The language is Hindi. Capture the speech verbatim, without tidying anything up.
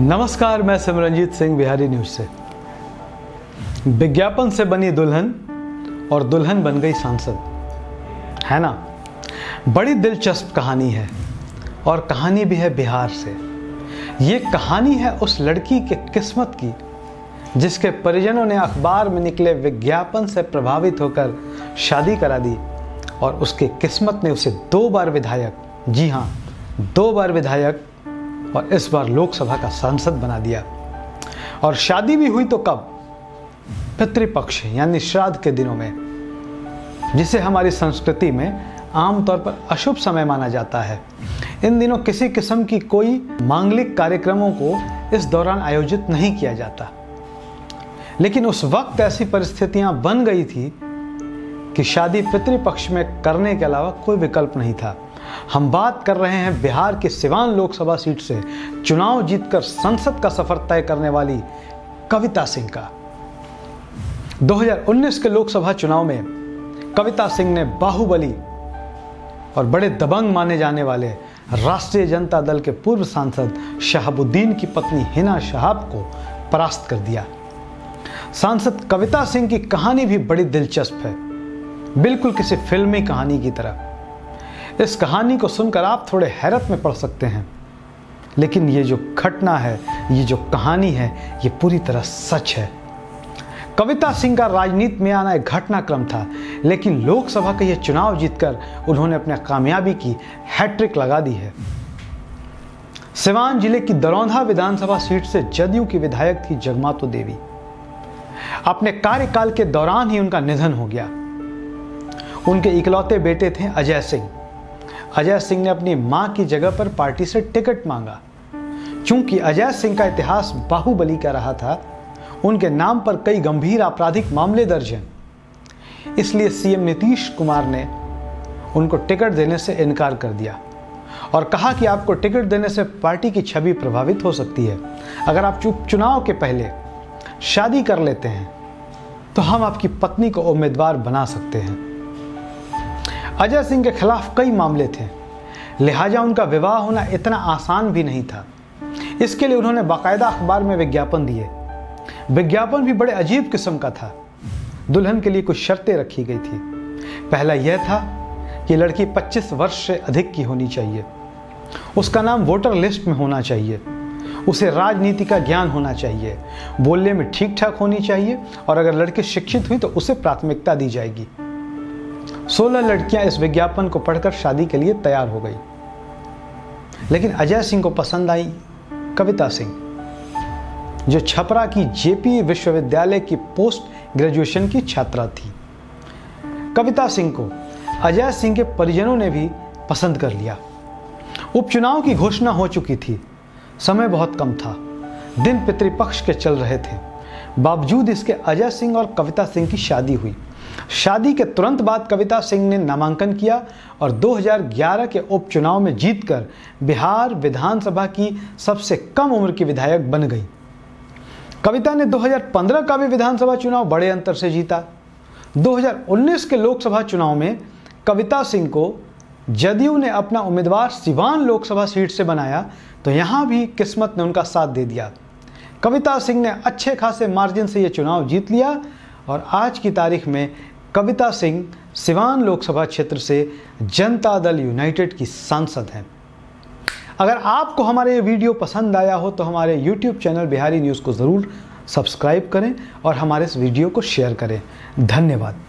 नमस्कार, मैं सिमरनजीत सिंह बिहारी न्यूज से। विज्ञापन से बनी दुल्हन और दुल्हन बन गई सांसद, है ना? बड़ी दिलचस्प कहानी है और कहानी भी है बिहार से। ये कहानी है उस लड़की के किस्मत की जिसके परिजनों ने अखबार में निकले विज्ञापन से प्रभावित होकर शादी करा दी और उसके किस्मत ने उसे दो बार विधायक, जी हाँ दो बार विधायक और इस बार लोकसभा का सांसद बना दिया। और शादी भी हुई तो कब? पितृपक्ष यानी श्राद्ध के दिनों में, जिसे हमारी संस्कृति में आमतौर पर अशुभ समय माना जाता है। इन दिनों किसी किस्म की कोई मांगलिक कार्यक्रमों को इस दौरान आयोजित नहीं किया जाता, लेकिन उस वक्त ऐसी परिस्थितियां बन गई थी कि शादी पितृपक्ष में करने के अलावा कोई विकल्प नहीं था। हम बात कर रहे हैं बिहार की सिवान लोकसभा सीट से चुनाव जीतकर संसद का सफर तय करने वाली कविता सिंह का। दो हज़ार उन्नीस के लोकसभा चुनाव में कविता सिंह ने बाहुबली और बड़े दबंग माने जाने वाले राष्ट्रीय जनता दल के पूर्व सांसद शहाबुद्दीन की पत्नी हिना शहब को परास्त कर दिया। सांसद कविता सिंह की कहानी भी बड़ी दिलचस्प है, बिल्कुल किसी फिल्मी कहानी की तरह। इस कहानी को सुनकर आप थोड़े हैरत में पड़ सकते हैं, लेकिन ये जो घटना है, ये जो कहानी है, ये पूरी तरह सच है। कविता सिंह का राजनीति में आना एक घटनाक्रम था, लेकिन लोकसभा का ये चुनाव जीतकर उन्होंने अपने कामयाबी की हैट्रिक लगा दी है। सिवान जिले की दरौंधा विधानसभा सीट से जदयू की विधायक थी जगमातो देवी। अपने कार्यकाल के दौरान ही उनका निधन हो गया। उनके इकलौते बेटे थे अजय सिंह। अजय सिंह ने अपनी मां की जगह पर पार्टी से टिकट मांगा। क्योंकि अजय सिंह का इतिहास बाहुबली का रहा था, उनके नाम पर कई गंभीर आपराधिक मामले दर्ज हैं, इसलिए सीएम नीतीश कुमार ने उनको टिकट देने से इनकार कर दिया और कहा कि आपको टिकट देने से पार्टी की छवि प्रभावित हो सकती है। अगर आप चुनाव के पहले शादी कर लेते हैं तो हम आपकी पत्नी को उम्मीदवार बना सकते हैं। अजय सिंह के खिलाफ कई मामले थे, लिहाजा उनका विवाह होना इतना आसान भी नहीं था। इसके लिए उन्होंने बाकायदा अखबार में विज्ञापन दिए। विज्ञापन भी बड़े अजीब किस्म का था। दुल्हन के लिए कुछ शर्तें रखी गई थी। पहला यह था कि लड़की पच्चीस वर्ष से अधिक की होनी चाहिए, उसका नाम वोटर लिस्ट में होना चाहिए, उसे राजनीति का ज्ञान होना चाहिए, बोलने में ठीक ठाक होनी चाहिए और अगर लड़की शिक्षित हुई तो उसे प्राथमिकता दी जाएगी। सोलह लड़कियां इस विज्ञापन को पढ़कर शादी के लिए तैयार हो गई, लेकिन अजय सिंह को पसंद आई कविता सिंह, जो छपरा की जेपी विश्वविद्यालय की पोस्ट ग्रेजुएशन की छात्रा थी। कविता सिंह को अजय सिंह के परिजनों ने भी पसंद कर लिया। उपचुनाव की घोषणा हो चुकी थी, समय बहुत कम था, दिन पितृपक्ष के चल रहे थे। बावजूद इसके अजय सिंह और कविता सिंह की शादी हुई। शादी के तुरंत बाद कविता सिंह ने नामांकन किया और दो हज़ार ग्यारह के उपचुनाव में जीतकर बिहार विधानसभा की सबसे कम उम्र की विधायक बन गई। कविता ने दो हज़ार पंद्रह का भी विधानसभा चुनाव बड़े अंतर से जीता। दो हज़ार उन्नीस के लोकसभा चुनाव में कविता सिंह को जदयू ने अपना उम्मीदवार सिवान लोकसभा सीट से बनाया तो यहाँ भी किस्मत ने उनका साथ दे दिया। कविता सिंह ने अच्छे खासे मार्जिन से ये चुनाव जीत लिया और आज की तारीख में कविता सिंह सिवान लोकसभा क्षेत्र से जनता दल यूनाइटेड की सांसद हैं। अगर आपको हमारे ये वीडियो पसंद आया हो तो हमारे यूट्यूब चैनल बिहारी न्यूज़ को ज़रूर सब्सक्राइब करें और हमारे इस वीडियो को शेयर करें। धन्यवाद।